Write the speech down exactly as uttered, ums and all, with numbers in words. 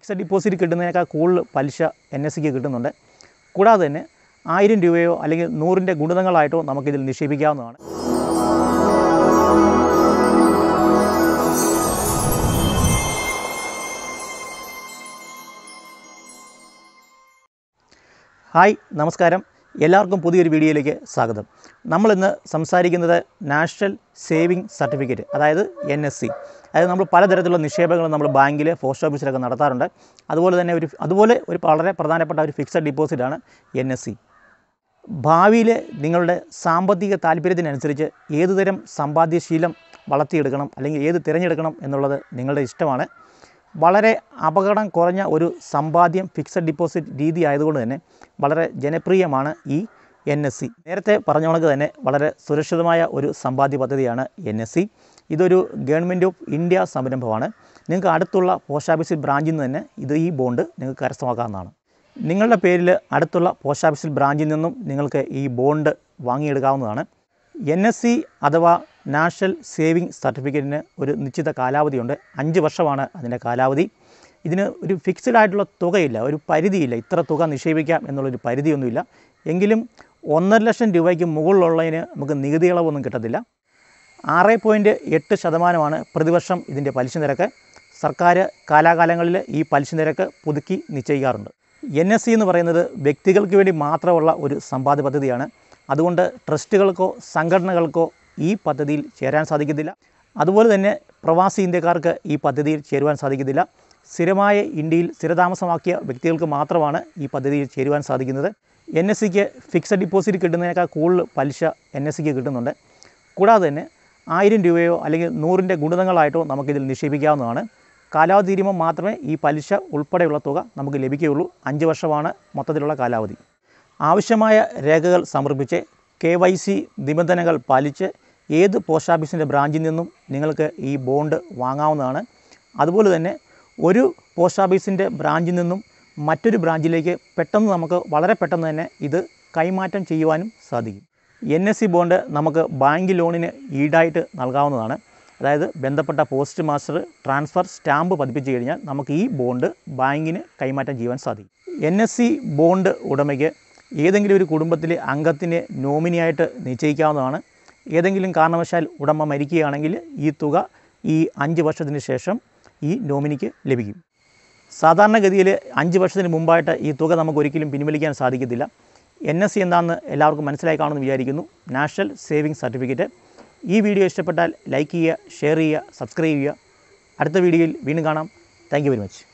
Fixed deposit കിട്ടുന്നതിനേക്കാൾ കൂടുതൽ പലിശ എൻ എസ് സിക്ക് കിട്ടുന്നുണ്ട്. കൂടാതെ തന്നെ ആയിരം രൂപയോ അല്ലെങ്കിൽ നൂറിൻ്റെ ഗുണിതങ്ങളായിട്ടോ നമുക്കിതിൽ നിക്ഷേപിക്കാവുന്നതാണ്. ഹായ്, നമസ്കാരം. എല്ലാവർക്കും പുതിയൊരു വീഡിയോയിലേക്ക് സ്വാഗതം. നമ്മളിന്ന് സംസാരിക്കുന്നത് നാഷണൽ സേവിങ് സർട്ടിഫിക്കറ്റ്, അതായത് എൻ എസ് സി. അതായത് നമ്മൾ പലതരത്തിലുള്ള നിക്ഷേപങ്ങൾ നമ്മൾ ബാങ്കിൽ, പോസ്റ്റ് ഓഫീസിലൊക്കെ നടത്താറുണ്ട്. അതുപോലെ തന്നെ ഒരു അതുപോലെ ഒരു വളരെ പ്രധാനപ്പെട്ട ഒരു ഫിക്സഡ് ഡിപ്പോസിറ്റാണ് എൻ എസ് സി. ഭാവിയിൽ നിങ്ങളുടെ സാമ്പത്തിക താല്പര്യത്തിനനുസരിച്ച് ഏതുതരം സമ്പാദ്യശീലം വളർത്തിയെടുക്കണം അല്ലെങ്കിൽ ഏത് തിരഞ്ഞെടുക്കണം എന്നുള്ളത് നിങ്ങളുടെ ഇഷ്ടമാണ്. വളരെ അപകടം കുറഞ്ഞ ഒരു സമ്പാദ്യം ഫിക്സഡ് ഡിപ്പോസിറ്റ് രീതി ആയതുകൊണ്ട് തന്നെ വളരെ ജനപ്രിയമാണ് ഈ എൻ എസ് സി. നേരത്തെ പറഞ്ഞ കണക്ക് തന്നെ വളരെ സുരക്ഷിതമായ ഒരു സമ്പാദ്യ പദ്ധതിയാണ് എൻ എസ് സി. ഇതൊരു ഗവൺമെൻറ് ഓഫ് ഇന്ത്യ സംരംഭമാണ്. നിങ്ങൾക്ക് അടുത്തുള്ള പോസ്റ്റ് ഓഫീസിൽ ബ്രാഞ്ചിൽ നിന്ന് തന്നെ ഇത് ഈ ബോണ്ട് നിങ്ങൾക്ക് കരസ്ഥമാക്കാവുന്നതാണ്. നിങ്ങളുടെ പേരിൽ അടുത്തുള്ള പോസ്റ്റ് ഓഫീസിൽ ബ്രാഞ്ചിൽ നിന്നും നിങ്ങൾക്ക് ഈ ബോണ്ട് വാങ്ങിയെടുക്കാവുന്നതാണ്. എൻ എസ് സി അഥവാ നാഷണൽ സേവിങ് സർട്ടിഫിക്കറ്റിന് ഒരു നിശ്ചിത കാലാവധിയുണ്ട്. അഞ്ച് വർഷമാണ് അതിൻ്റെ കാലാവധി. ഇതിന് ഒരു ഫിക്സഡ് ആയിട്ടുള്ള തുകയില്ല, ഒരു പരിധിയില്ല. ഇത്ര തുക നിക്ഷേപിക്കാം എന്നുള്ളൊരു പരിധിയൊന്നുമില്ല. എങ്കിലും ഒന്നര ലക്ഷം രൂപയ്ക്ക് മുകളിലുള്ളതിന് നമുക്ക് നികുതി ഇളവൊന്നും കിട്ടത്തില്ല. ആറ് പോയിൻറ്റ് എട്ട് ശതമാനമാണ് പ്രതിവർഷം ഇതിൻ്റെ പലിശ നിരക്ക്. സർക്കാർ കാലാകാലങ്ങളിൽ ഈ പലിശ നിരക്ക് പുതുക്കി നിശ്ചയിക്കാറുണ്ട്. എൻ എസ് സി എന്ന് പറയുന്നത് വ്യക്തികൾക്ക് വേണ്ടി മാത്രമുള്ള ഒരു സമ്പാദ്യ പദ്ധതിയാണ്. അതുകൊണ്ട് ട്രസ്റ്റുകൾക്കോ സംഘടനകൾക്കോ ഈ പദ്ധതിയിൽ ചേരാൻ സാധിക്കത്തില്ല. അതുപോലെ തന്നെ പ്രവാസി ഇന്ത്യക്കാർക്ക് ഈ പദ്ധതിയിൽ ചേരുവാൻ സാധിക്കത്തില്ല. സ്ഥിരമായ ഇന്ത്യയിൽ സ്ഥിരതാമസമാക്കിയ വ്യക്തികൾക്ക് മാത്രമാണ് ഈ പദ്ധതിയിൽ ചേരുവാൻ സാധിക്കുന്നത്. എൻ എസ് സിക്ക് ഫിക്സഡ് ഡിപ്പോസിറ്റ് കിട്ടുന്നതിനേക്കാൾ കൂടുതൽ പലിശ എൻ എസ് സിക്ക് കിട്ടുന്നുണ്ട്. കൂടാതെ തന്നെ ആയിരം രൂപയോ അല്ലെങ്കിൽ നൂറിൻ്റെ ഗുണിതങ്ങളായിട്ടോ നമുക്കിതിൽ നിക്ഷേപിക്കാവുന്നതാണ്. കാലാവധി തീരുമ്പോൾ മാത്രമേ ഈ പലിശ ഉൾപ്പെടെയുള്ള തുക നമുക്ക് ലഭിക്കുകയുള്ളൂ. അഞ്ച് വർഷമാണ് മൊത്തത്തിലുള്ള കാലാവധി. ആവശ്യമായ രേഖകൾ സമർപ്പിച്ച് കെ വൈ സി നിബന്ധനകൾ പാലിച്ച് ഏത് പോസ്റ്റ് ഓഫീസിൻ്റെ ബ്രാഞ്ചിൽ നിന്നും നിങ്ങൾക്ക് ഈ ബോണ്ട് വാങ്ങാവുന്നതാണ്. അതുപോലെ തന്നെ ഒരു പോസ്റ്റ് ഓഫീസിൻ്റെ ബ്രാഞ്ചിൽ നിന്നും മറ്റൊരു ബ്രാഞ്ചിലേക്ക് പെട്ടെന്ന് നമുക്ക് വളരെ പെട്ടെന്ന് തന്നെ ഇത് കൈമാറ്റം ചെയ്യുവാനും സാധിക്കും. എൻ എസ് സി ബോണ്ട് നമുക്ക് ബാങ്ക് ലോണിന് ഈടായിട്ട് നൽകാവുന്നതാണ്. അതായത് ബന്ധപ്പെട്ട പോസ്റ്റ് മാസ്റ്റർ ട്രാൻസ്ഫർ സ്റ്റാമ്പ് പതിപ്പിച്ച് കഴിഞ്ഞാൽ നമുക്ക് ഈ ബോണ്ട് ബാങ്കിന് കൈമാറ്റം ചെയ്യുവാൻ സാധിക്കും. എൻ എസ് സി ബോണ്ട് ഉടമയ്ക്ക് ഏതെങ്കിലും ഒരു കുടുംബത്തിലെ അംഗത്തിൻ്റെ നോമിനിയായിട്ട് നിശ്ചയിക്കാവുന്നതാണ്. ഏതെങ്കിലും കാരണവശാൽ ഉടമ മരിക്കുകയാണെങ്കിൽ ഈ തുക ഈ അഞ്ച് വർഷത്തിന് ശേഷം ഈ നോമിനിക്ക് ലഭിക്കും. സാധാരണഗതിയിൽ അഞ്ച് വർഷത്തിന് മുമ്പായിട്ട് ഈ തുക നമുക്കൊരിക്കലും പിൻവലിക്കാൻ സാധിക്കത്തില്ല. എൻ എസ് സി എന്താണെന്ന് എല്ലാവർക്കും മനസ്സിലായി കാണുമെന്ന് വിചാരിക്കുന്നു. National saving certificate. ഈ വീഡിയോ ഇഷ്ടപ്പെട്ടാൽ ലൈക്ക് ചെയ്യുക, ഷെയർ ചെയ്യുക, സബ്സ്ക്രൈബ് ചെയ്യുക. അടുത്ത വീഡിയോയിൽ വീണ്ടും കാണാം. Thank you very much.